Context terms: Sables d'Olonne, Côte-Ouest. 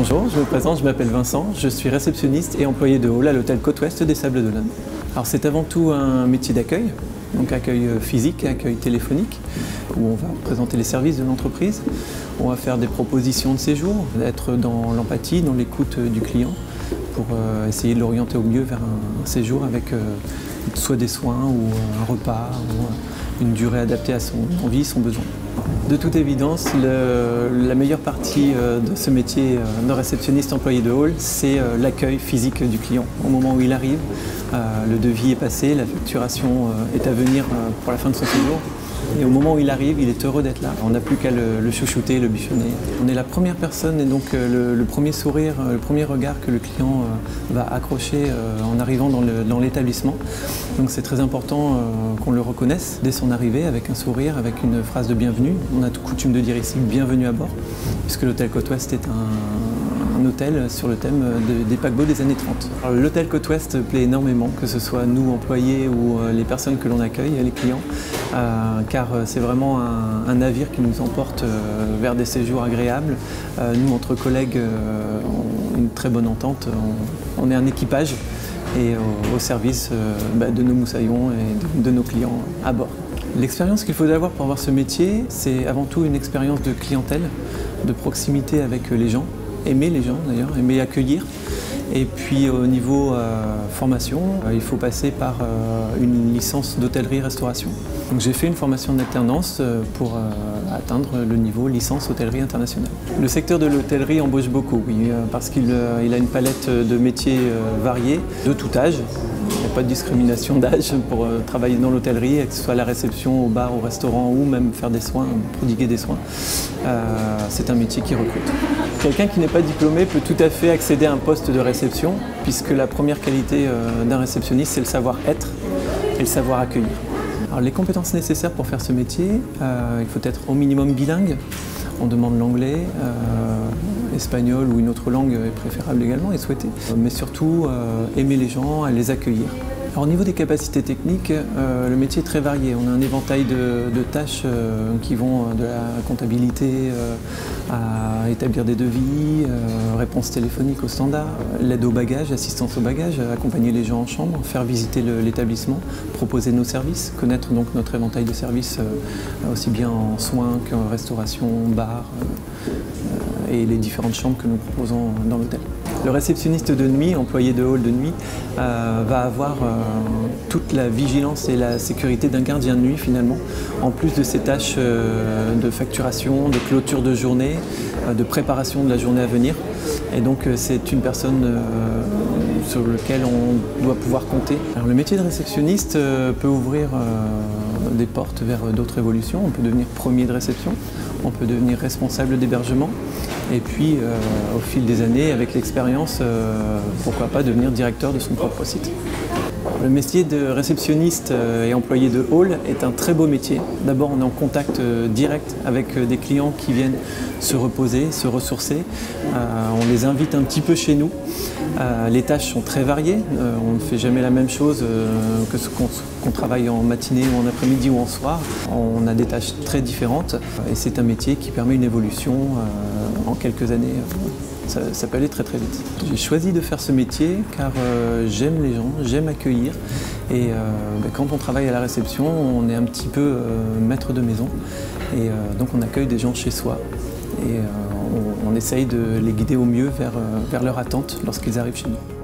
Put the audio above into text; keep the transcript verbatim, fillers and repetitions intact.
Bonjour, je me présente, je m'appelle Vincent, je suis réceptionniste et employé de hall à l'hôtel Côte-Ouest des Sables d'Olonne. Alors c'est avant tout un métier d'accueil, donc accueil physique, accueil téléphonique, où on va présenter les services de l'entreprise, on va faire des propositions de séjour, être dans l'empathie, dans l'écoute du client, pour essayer de l'orienter au mieux vers un séjour avec soit des soins ou un repas, ou une durée adaptée à son envie, son besoin. De toute évidence, le, la meilleure partie de ce métier de réceptionniste employé de hall, c'est l'accueil physique du client. Au moment où il arrive, le devis est passé, la facturation est à venir pour la fin de son séjour. Et au moment où il arrive, il est heureux d'être là. On n'a plus qu'à le, le chouchouter, le bichonner. On est la première personne et donc le, le premier sourire, le premier regard que le client euh, va accrocher euh, en arrivant dans l'établissement. Donc c'est très important euh, qu'on le reconnaisse dès son arrivée avec un sourire, avec une phrase de bienvenue. On a tout coutume de dire ici « bienvenue à bord » puisque l'hôtel Côte-Ouest est un, un hôtel sur le thème de, des paquebots des années trente. L'hôtel Côte-Ouest plaît énormément, que ce soit nous, employés ou euh, les personnes que l'on accueille, les clients. Euh, car c'est vraiment un, un navire qui nous emporte euh, vers des séjours agréables. Euh, nous, entre collègues, euh, on a une très bonne entente. On, on est un équipage et au, au service euh, bah, de nos moussaillons et de, de nos clients à bord. L'expérience qu'il faut avoir pour avoir ce métier, c'est avant tout une expérience de clientèle, de proximité avec les gens, aimer les gens d'ailleurs, aimer accueillir. Et puis au niveau euh, formation, euh, il faut passer par euh, une licence d'hôtellerie-restauration. Donc j'ai fait une formation d'alternance euh, pour euh, atteindre le niveau licence hôtellerie internationale. Le secteur de l'hôtellerie embauche beaucoup, oui, euh, parce qu'il euh, il a une palette de métiers euh, variés, de tout âge. Il n'y a pas de discrimination d'âge pour euh, travailler dans l'hôtellerie, que ce soit à la réception, au bar, au restaurant ou même faire des soins, prodiguer des soins. Euh, c'est un métier qui recrute. Quelqu'un qui n'est pas diplômé peut tout à fait accéder à un poste de réception puisque la première qualité euh, d'un réceptionniste, c'est le savoir-être et le savoir-accueillir. Alors, les compétences nécessaires pour faire ce métier, euh, il faut être au minimum bilingue. On demande l'anglais, euh, espagnol ou une autre langue est préférable également et souhaitée. Mais surtout, euh, aimer les gens et les accueillir. Alors, au niveau des capacités techniques, euh, le métier est très varié. On a un éventail de, de tâches euh, qui vont de la comptabilité euh, à établir des devis, euh, réponse téléphonique au standard, l'aide aux bagages, assistance aux bagages, accompagner les gens en chambre, faire visiter l'établissement, proposer nos services, connaître donc notre éventail de services euh, aussi bien en soins qu'en restauration, bar euh, et les différentes chambres que nous proposons dans l'hôtel. Le réceptionniste de nuit, employé de hall de nuit, euh, va avoir euh, toute la vigilance et la sécurité d'un gardien de nuit finalement, en plus de ses tâches euh, de facturation, de clôture de journée, euh, de préparation de la journée à venir. Et donc euh, c'est une personne euh, sur laquelle on doit pouvoir compter. Alors, le métier de réceptionniste euh, peut ouvrir euh, des portes vers d'autres évolutions. On peut devenir premier de réception, on peut devenir responsable d'hébergement. Et puis, euh, au fil des années, avec l'expérience, euh, pourquoi pas devenir directeur de son propre site. Le métier de réceptionniste et employé de hall est un très beau métier. D'abord, on est en contact direct avec des clients qui viennent se reposer, se ressourcer. Euh, on les invite un petit peu chez nous. Euh, les tâches sont très variées. Euh, on ne fait jamais la même chose euh, que ce qu'on qu'on travaille en matinée ou en après-midi ou en soir. On a des tâches très différentes et c'est un métier qui permet une évolution euh, en quelques années. Ça, ça peut aller très très vite. J'ai choisi de faire ce métier car euh, j'aime les gens, j'aime accueillir et euh, bah, quand on travaille à la réception, on est un petit peu euh, maître de maison et euh, donc on accueille des gens chez soi et euh, on, on essaye de les guider au mieux vers, vers leur attente lorsqu'ils arrivent chez nous.